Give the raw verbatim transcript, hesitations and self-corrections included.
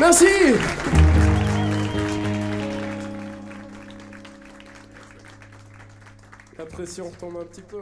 Merci. La pression retombe un petit peu.